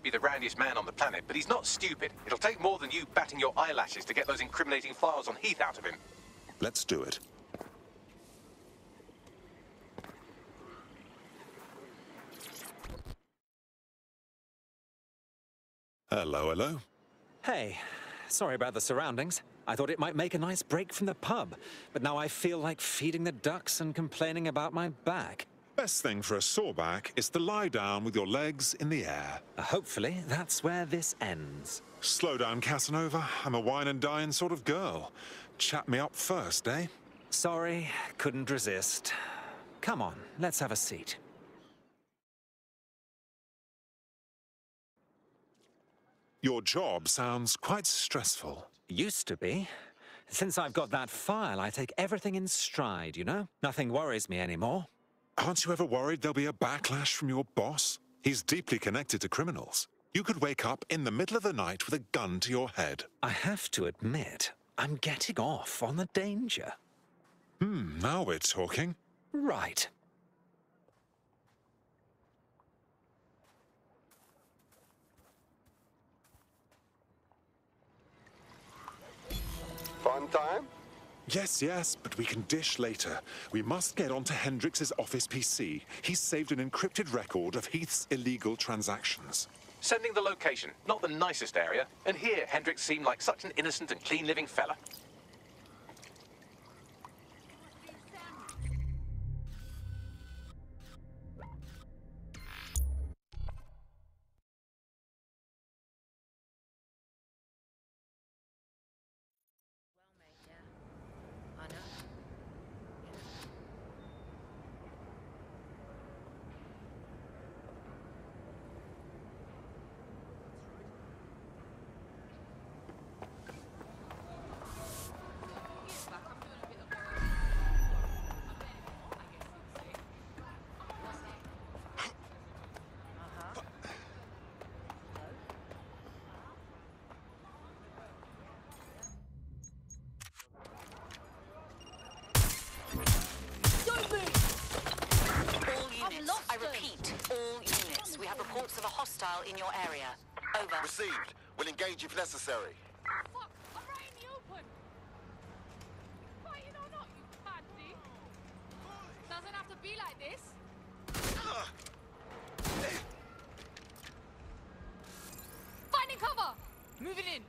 might be the roundiest man on the planet, but he's not stupid. It'll take more than you batting your eyelashes to get those incriminating files on Heath out of him. Let's do it. Hello, hello. Hey, sorry about the surroundings. I thought it might make a nice break from the pub, but now I feel like feeding the ducks and complaining about my back. Best thing for a sore back is to lie down with your legs in the air. Hopefully, that's where this ends. Slow down, Casanova. I'm a wine and dine sort of girl. Chat me up first, eh? Sorry, couldn't resist. Come on, let's have a seat. Your job sounds quite stressful. Used to be. Since I've got that file, I take everything in stride, you know? Nothing worries me anymore. Aren't you ever worried there'll be a backlash from your boss? He's deeply connected to criminals. You could wake up in the middle of the night with a gun to your head. I have to admit, I'm getting off on the danger. Now we're talking. Right. Fun time? Yes, yes, but we can dish later. We must get onto Hendrix's office PC. He's saved an encrypted record of Heath's illegal transactions. Sending the location, not the nicest area. And here, Hendrix seemed like such an innocent and clean-living fella. In your area. Over. Received. We'll engage if necessary. Fuck! I'm right in the open! Fighting or not, you bad dude. Doesn't have to be like this. Finding cover! Moving in!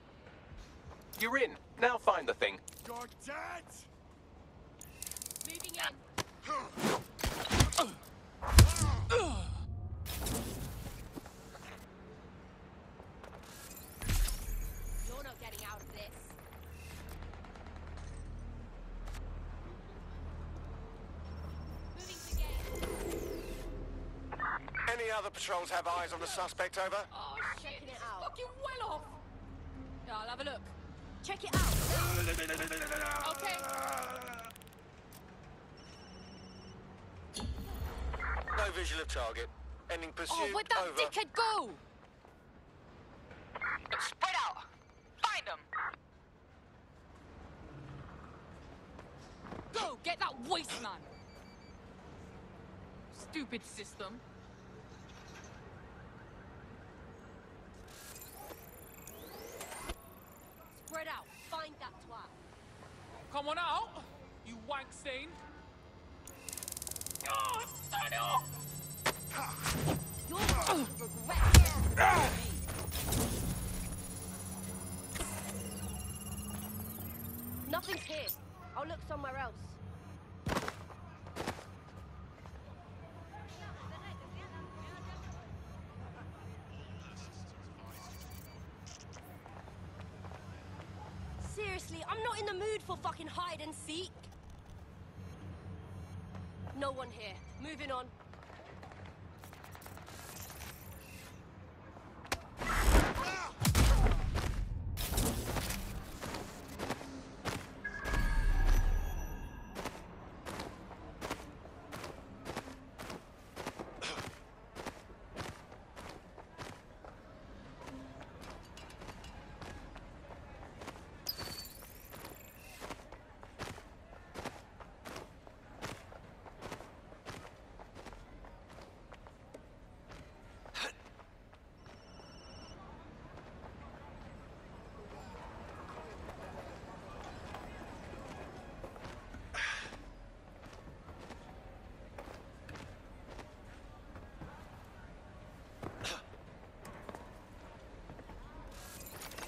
You're in. Now find the thing. You're dead! Moving in. Patrols have eyes on the suspect, over. Oh, shit. Checking it out. Fucking well off. Yeah, I'll have a look. Check it out. Okay. No visual of target. Ending pursuit. Oh, where'd that dickhead go? Spread out. Find them. Go, get that waste man. Stupid system. Come on out, you wank stain! Oh, turn it off! You're going to regret it. Nothing's here. I'll look somewhere else. I'm not in the mood for fucking hide and seek. No one here. Moving on.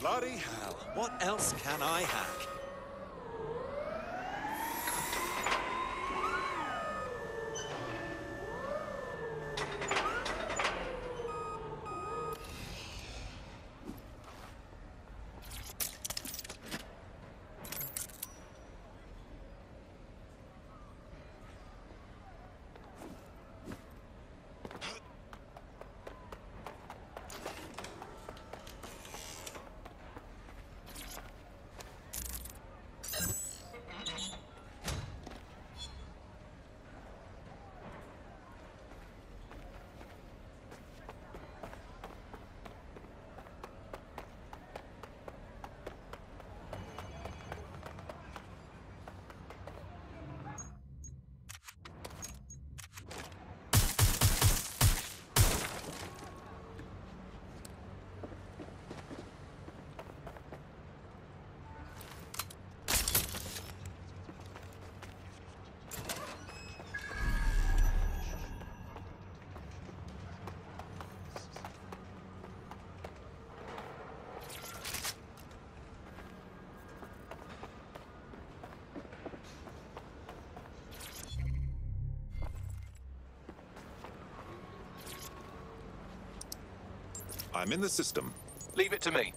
Bloody hell, what else can I hack? I'm in the system. Leave it to me.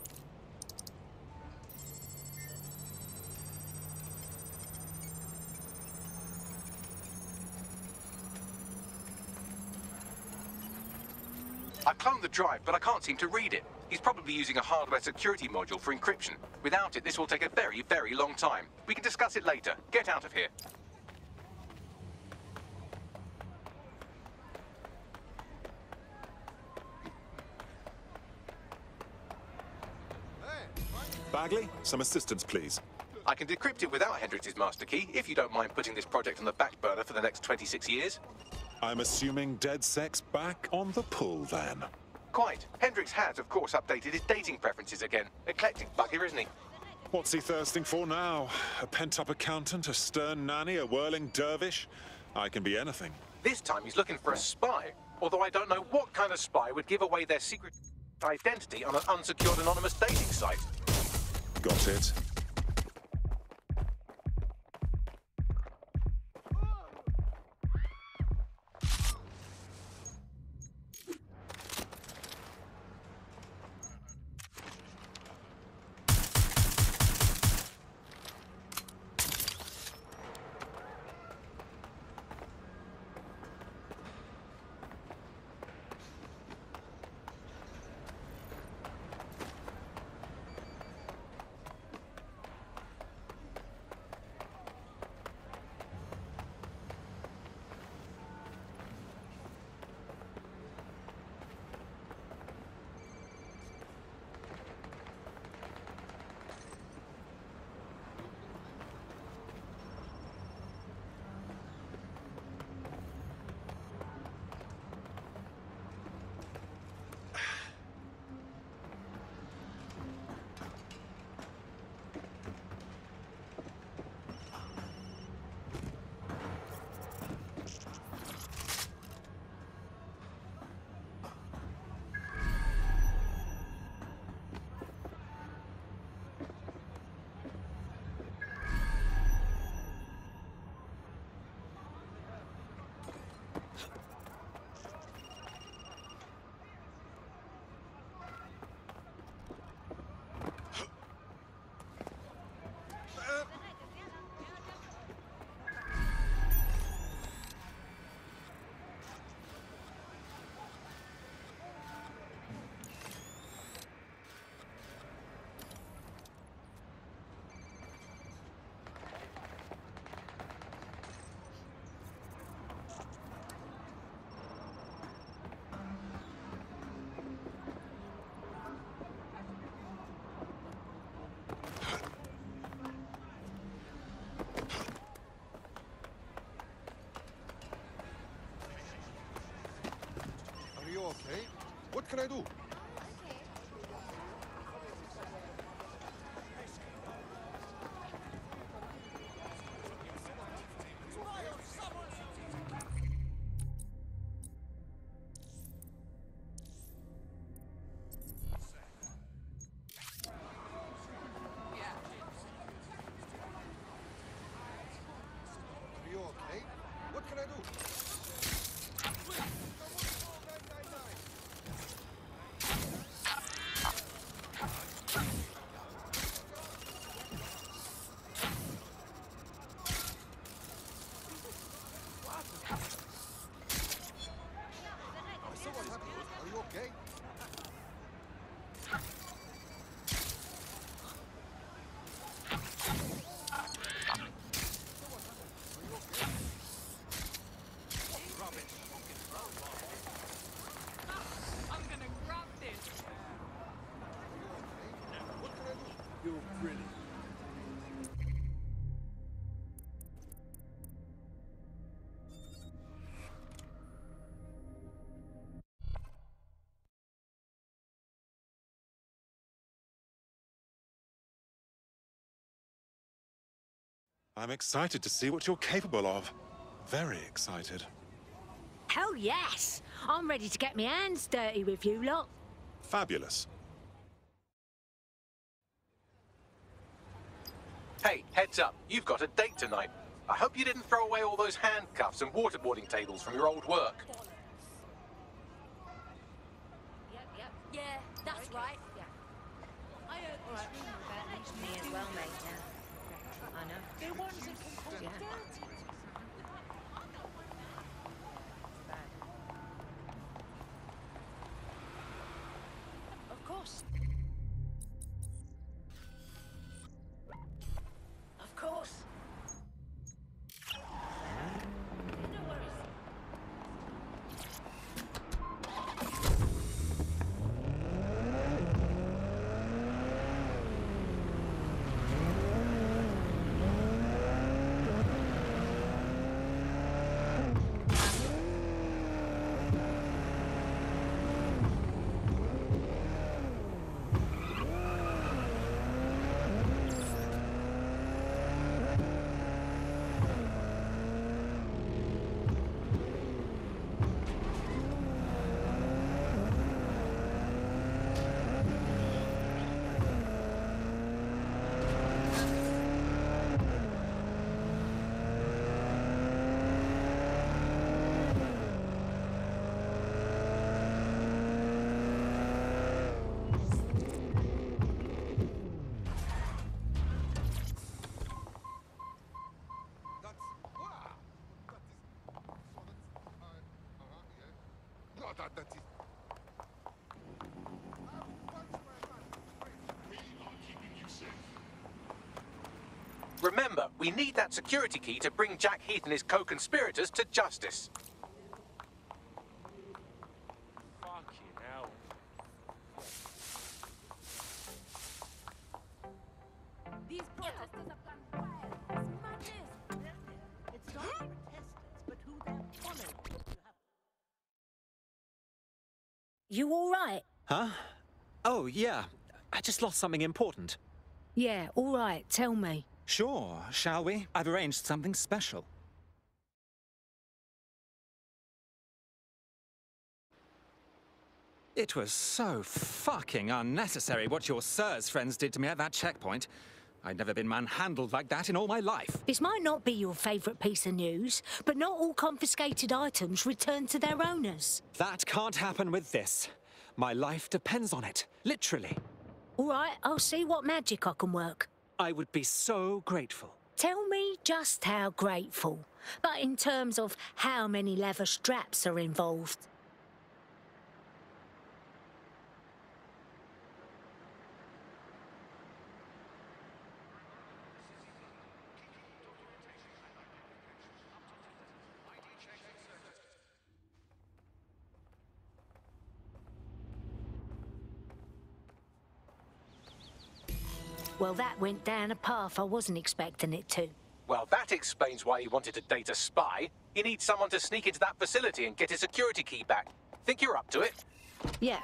I've cloned the drive, but I can't seem to read it. He's probably using a hardware security module for encryption. Without it, this will take a very, very long time. We can discuss it later. Get out of here. Bagley, some assistance, please. I can decrypt it without Hendrix's master key, if you don't mind putting this project on the back burner for the next 26 years. I'm assuming DedSec's back on the pull, then. Quite. Hendrix has, of course, updated his dating preferences again. Eclectic bugger, isn't he? What's he thirsting for now? A pent-up accountant, a stern nanny, a whirling dervish? I can be anything. This time he's looking for a spy, although I don't know what kind of spy would give away their secret identity on an unsecured anonymous dating site. Got it. pretty. I'm excited to see what you're capable of. Very excited. Hell yes! I'm ready to get my hands dirty with you lot. Fabulous. Hey, heads up. You've got a date tonight. I hope you didn't throw away all those handcuffs and waterboarding tables from your old work. Yep. Yeah, that's right. Yeah. I heard all right. Me as well, mate, now. I know. They're ones that can call you dirty. Of course. Of course. No Remember, we need that security key to bring Jack Heath and his co-conspirators to justice. You all right? Huh? Oh, yeah. I just lost something important. Yeah, all right. Tell me. Sure, shall we? I've arranged something special. It was so fucking unnecessary what your sir's friends did to me at that checkpoint. I'd never been manhandled like that in all my life. This might not be your favourite piece of news, but not all confiscated items return to their owners. That can't happen with this. My life depends on it, literally. All right, I'll see what magic I can work. I would be so grateful. Tell me just how grateful, but in terms of how many leather straps are involved. Well, that went down a path I wasn't expecting it to. Well, that explains why he wanted to date a spy. He needs someone to sneak into that facility and get his security key back. Think you're up to it? Yeah.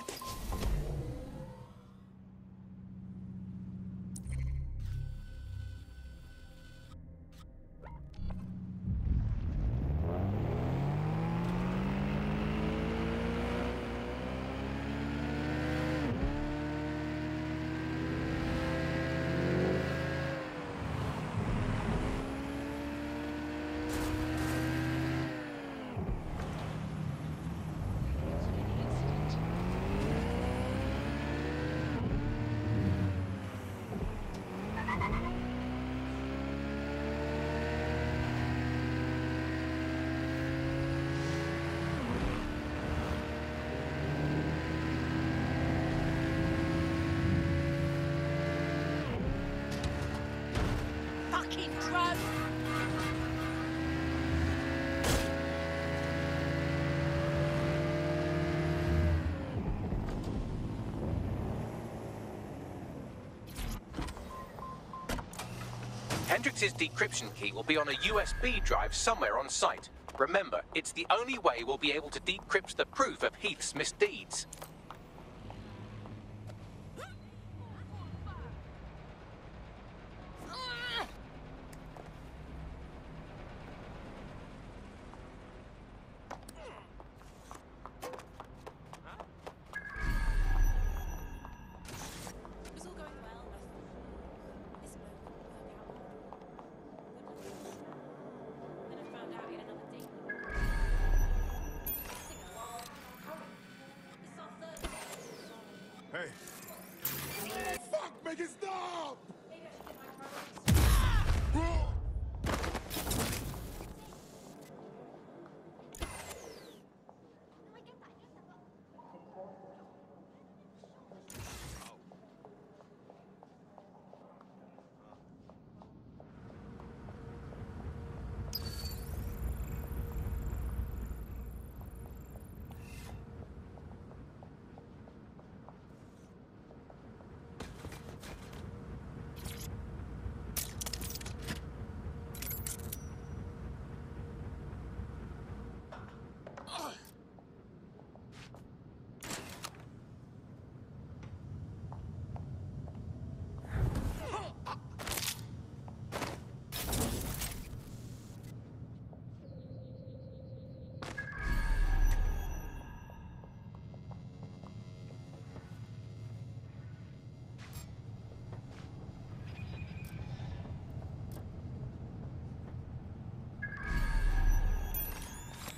Hendrix's decryption key will be on a USB drive somewhere on site. Remember, it's the only way we'll be able to decrypt the proof of Heath's misdeeds.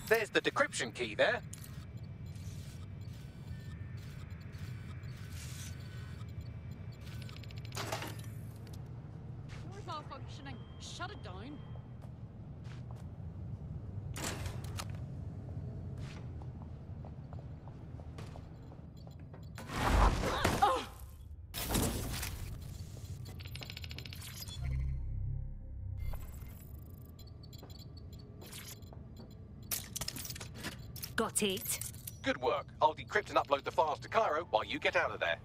There's the decryption key there. Door's not functioning. Shut it down. Got it. Good work. I'll decrypt and upload the files to Cairo while you get out of there.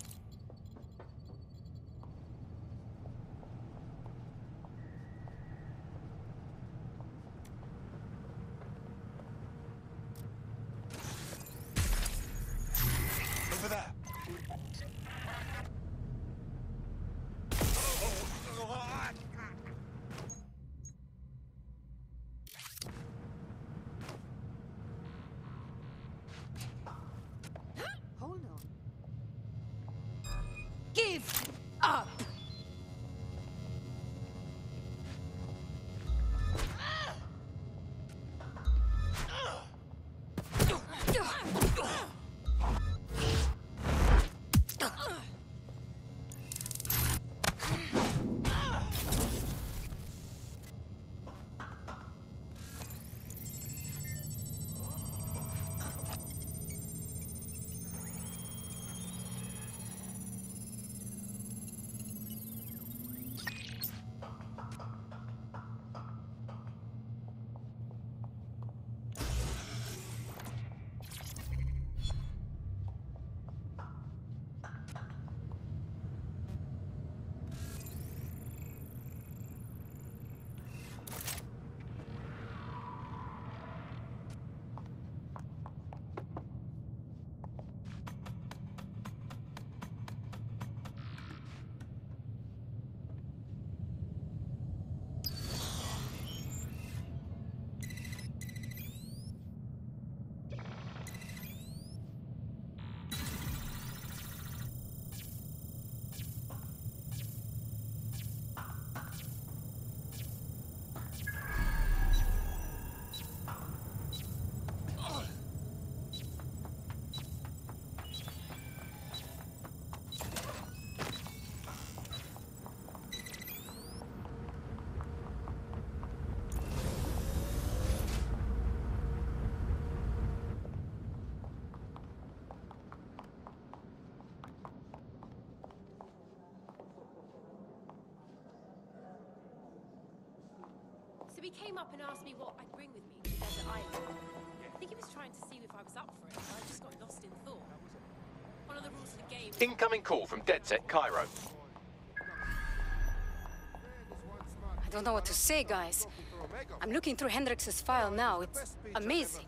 He came up and asked me what I'd bring with me to Desert Island. I think he was trying to see if I was up for it, but I just got lost in thought. One of the rules of the game... Incoming call from DedSec Cairo. I don't know what to say, guys. I'm looking through Hendrix's file now. It's amazing.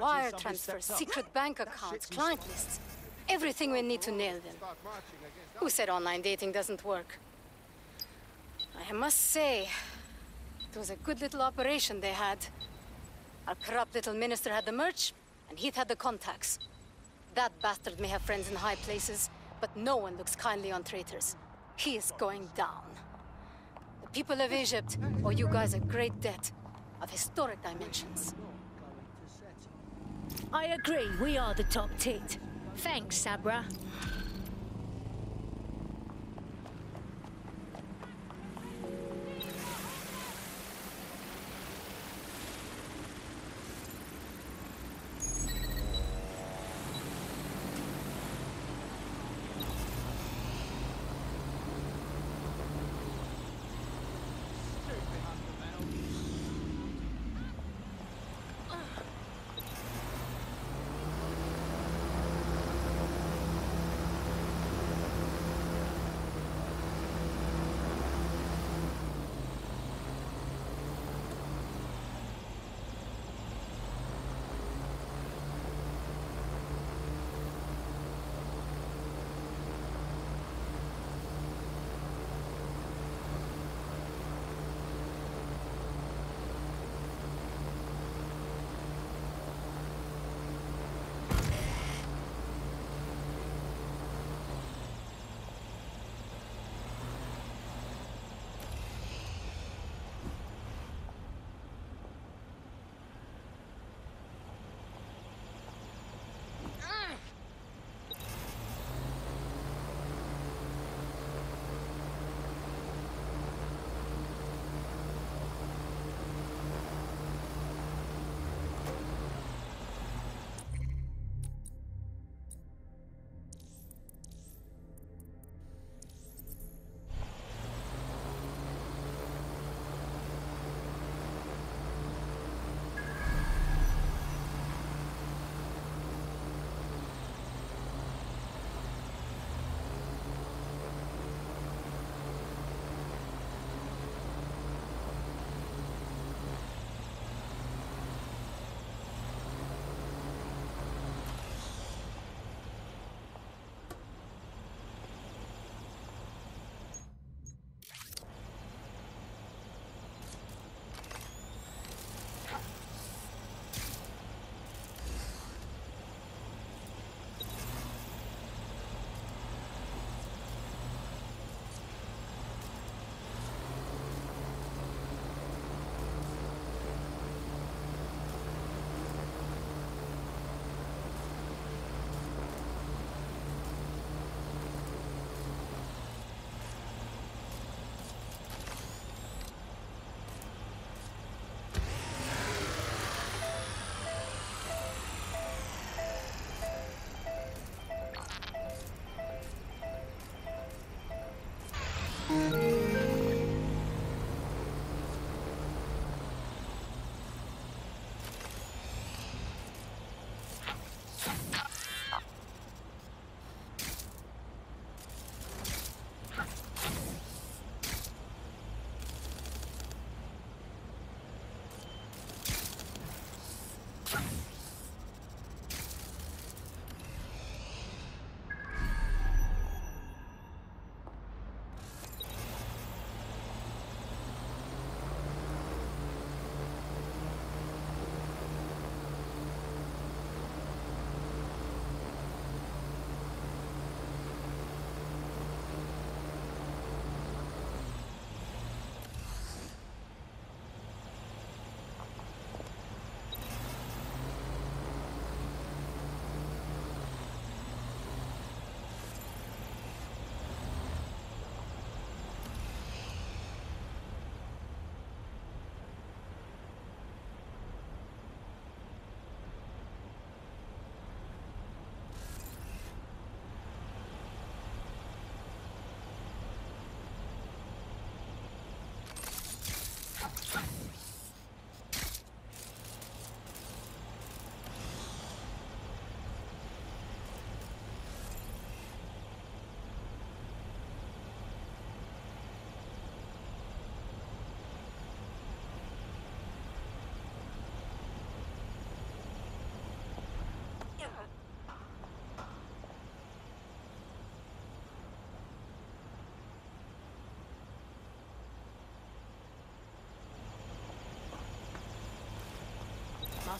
Wire transfers, secret bank accounts, client lists. Everything we need to nail them. Who said online dating doesn't work? I must say, it was a good little operation they had. Our corrupt little minister had the merch, and Heath had the contacts. That bastard may have friends in high places, but no one looks kindly on traitors. He is going down. The people of Egypt owe you guys a great debt of historic dimensions. I agree, we are the top tit. Thanks, Sabra.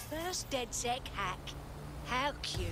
first DedSec hack. How cute.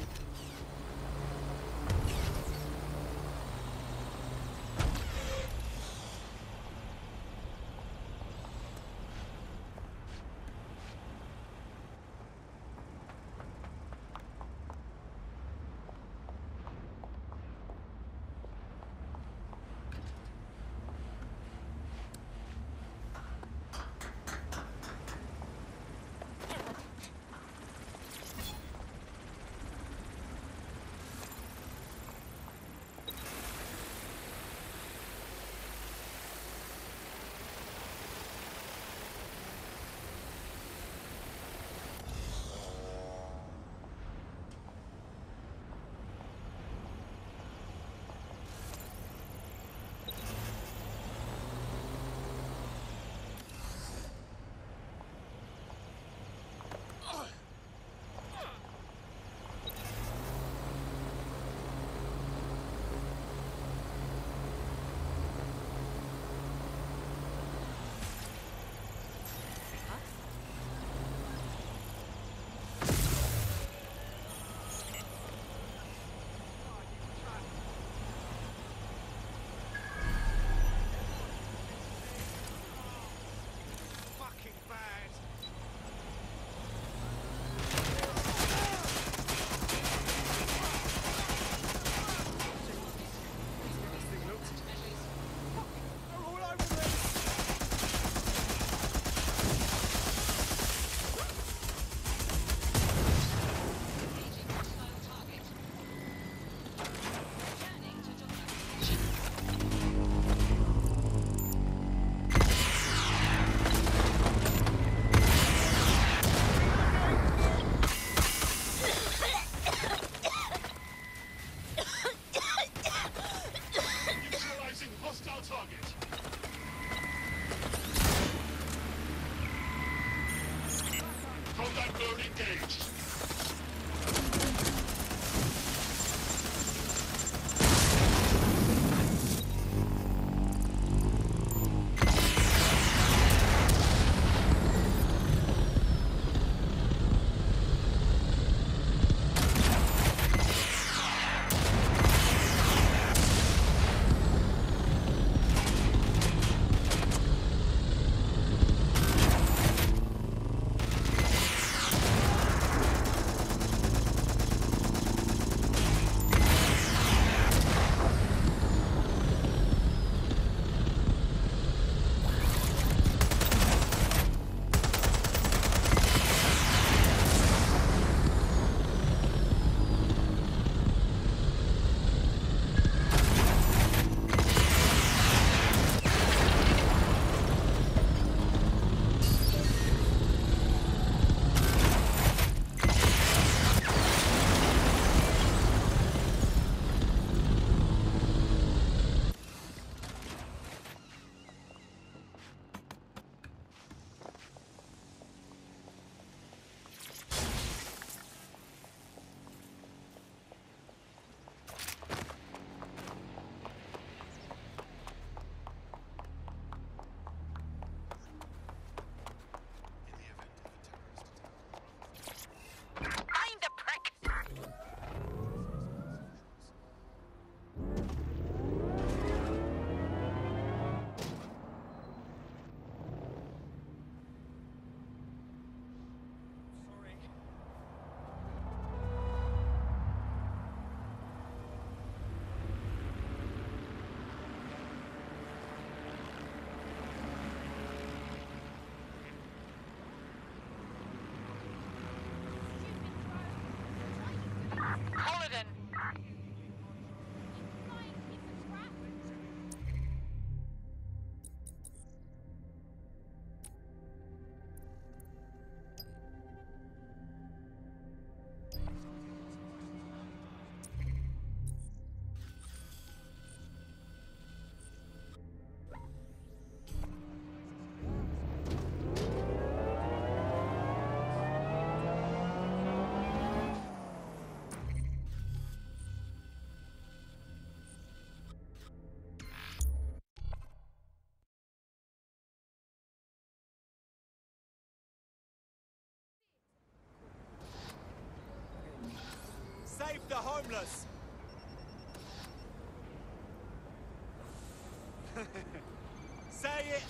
Templars!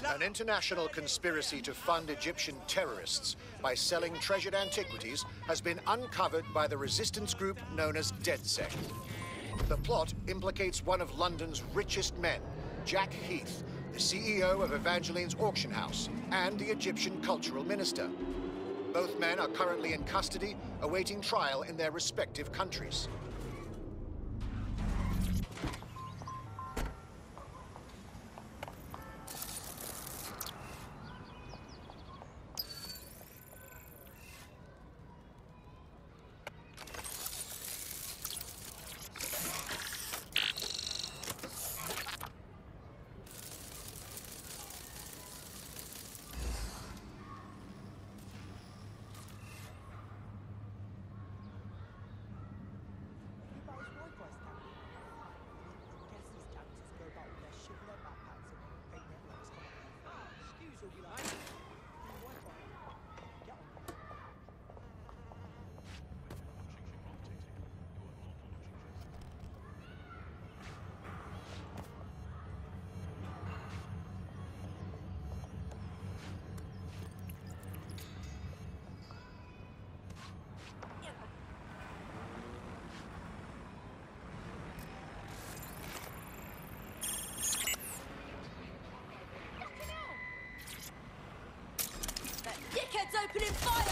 An international conspiracy to fund Egyptian terrorists by selling treasured antiquities has been uncovered by the resistance group known as DedSec. The plot implicates one of London's richest men, Jack Heath, the CEO of Evangeline's Auction House and the Egyptian cultural minister. Both men are currently in custody, awaiting trial in their respective countries. Dickhead's opening fire!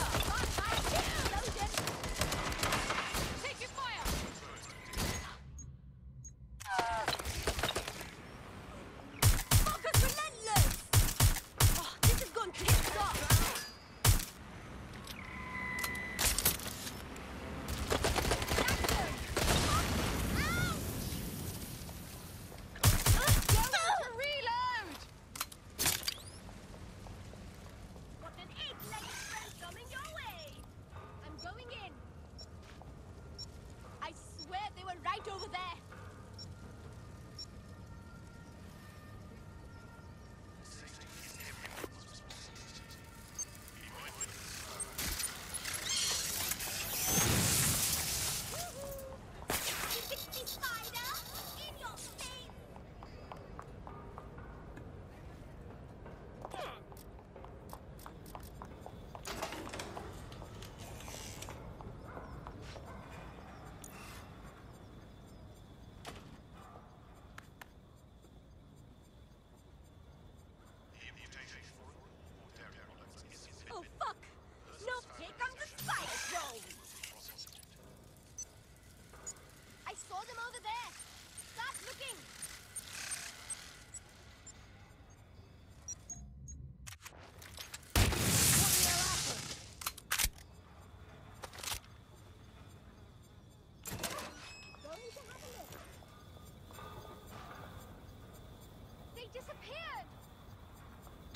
Disappeared!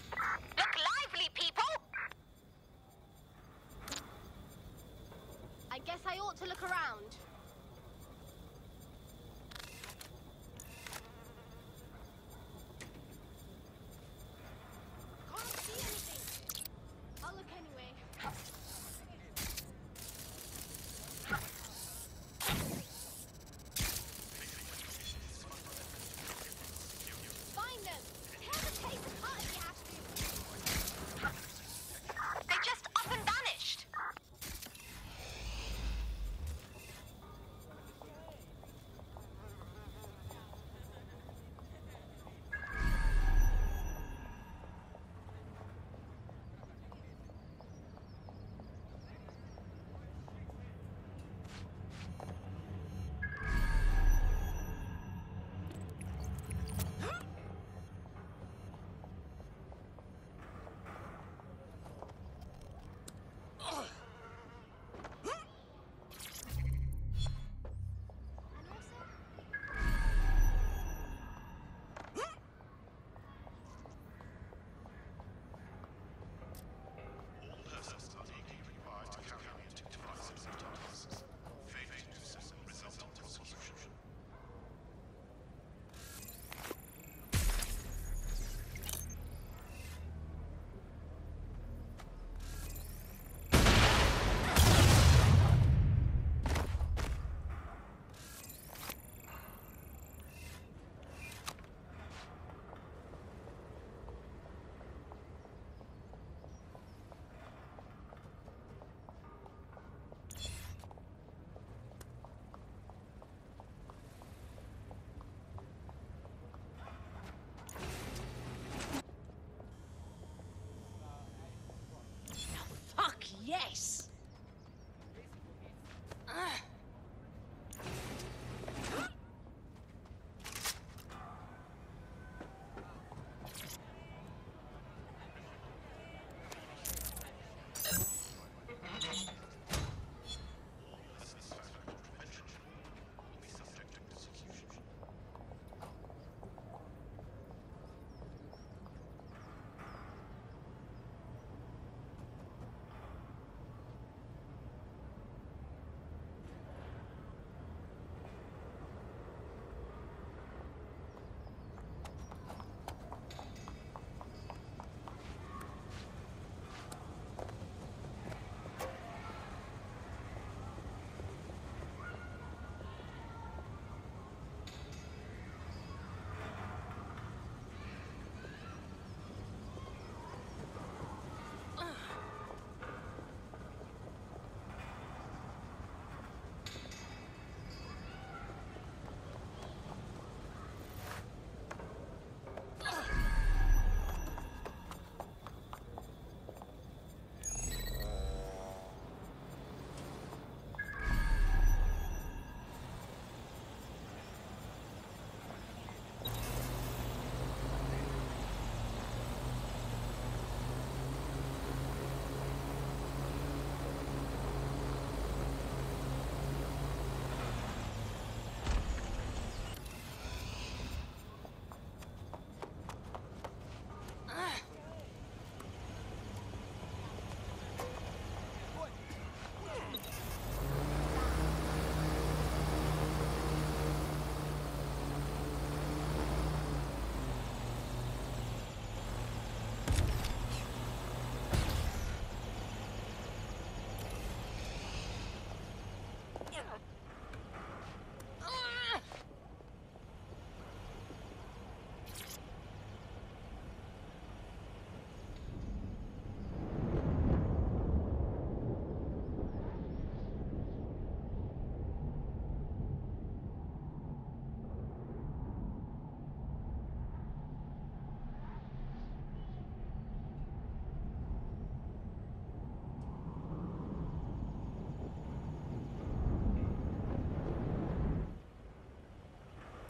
Look lively, people! I guess I ought to look around.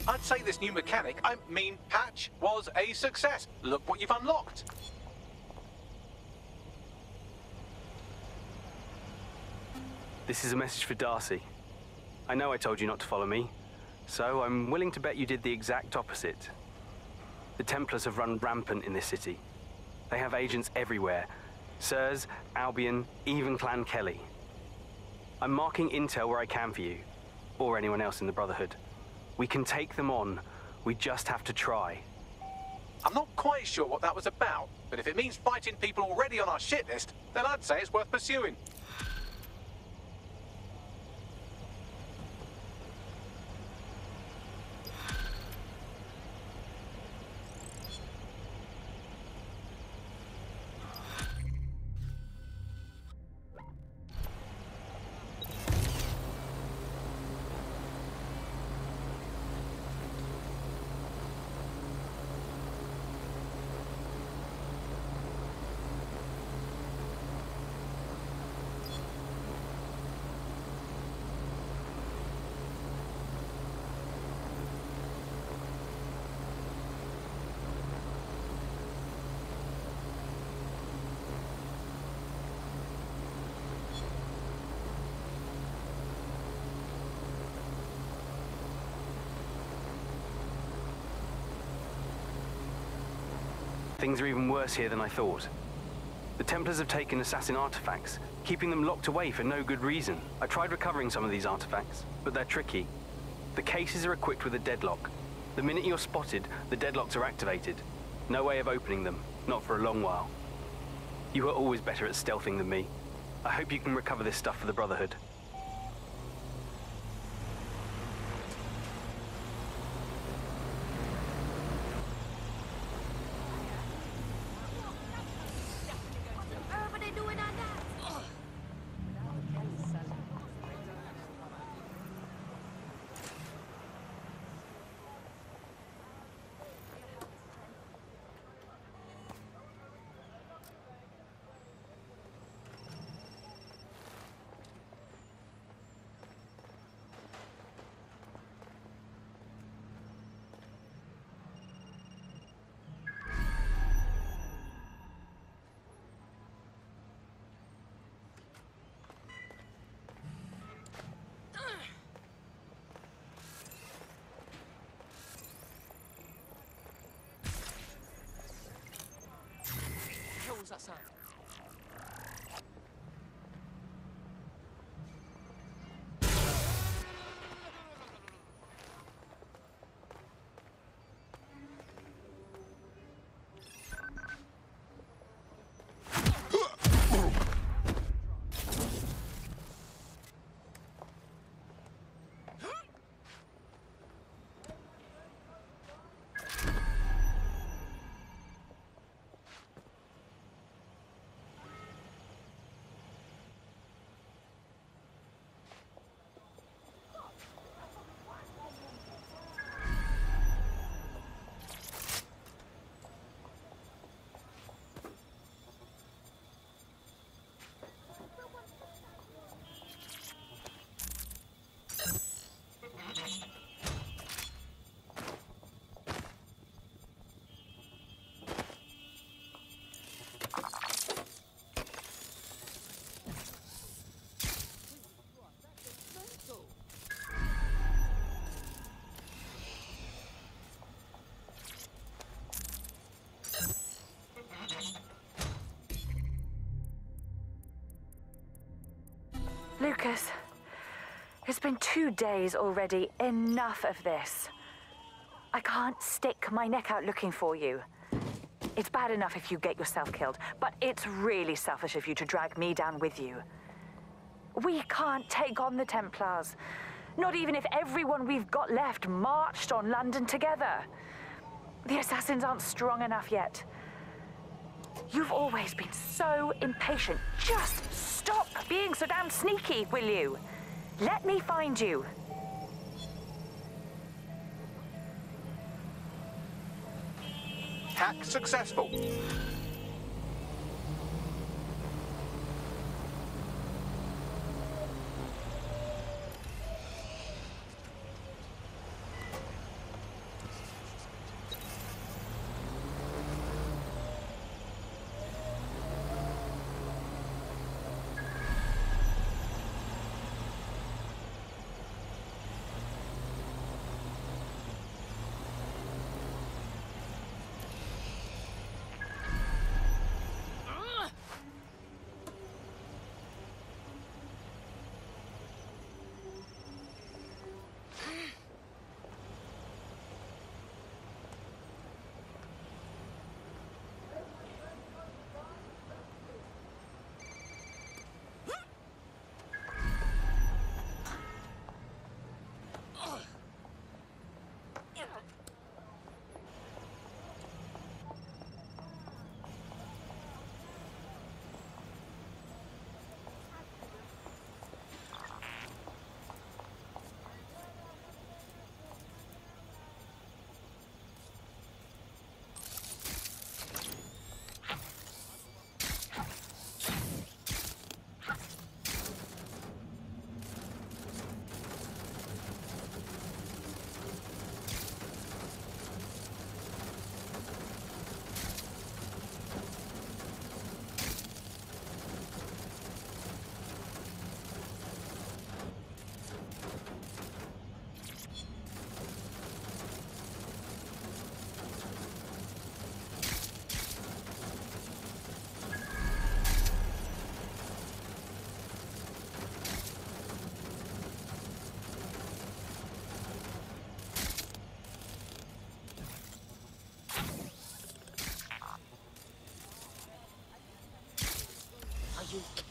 I'd say this new mechanic, I mean patch, was a success. Look what you've unlocked. This is a message for Darcy. I know I told you not to follow me, so I'm willing to bet you did the exact opposite. The Templars have run rampant in this city. They have agents everywhere. Sirs, Albion, even Clan Kelly. I'm marking intel where I can for you, or anyone else in the Brotherhood. We can take them on, we just have to try. I'm not quite sure what that was about, but if it means fighting people already on our shit list, then I'd say it's worth pursuing. Things are even worse here than I thought. The Templars have taken assassin artifacts, keeping them locked away for no good reason. I tried recovering some of these artifacts, but they're tricky. The cases are equipped with a deadlock. The minute you're spotted, the deadlocks are activated. No way of opening them, not for a long while. You were always better at stealthing than me. I hope you can recover this stuff for the Brotherhood. Lucas, it's been 2 days already. Enough of this. I can't stick my neck out looking for you. It's bad enough if you get yourself killed, but it's really selfish of you to drag me down with you. We can't take on the Templars, not even if everyone we've got left marched on London together. The assassins aren't strong enough yet. You've always been so impatient. Just stop being so damn sneaky, will you? Let me find you. Hack successful.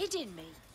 hid in me.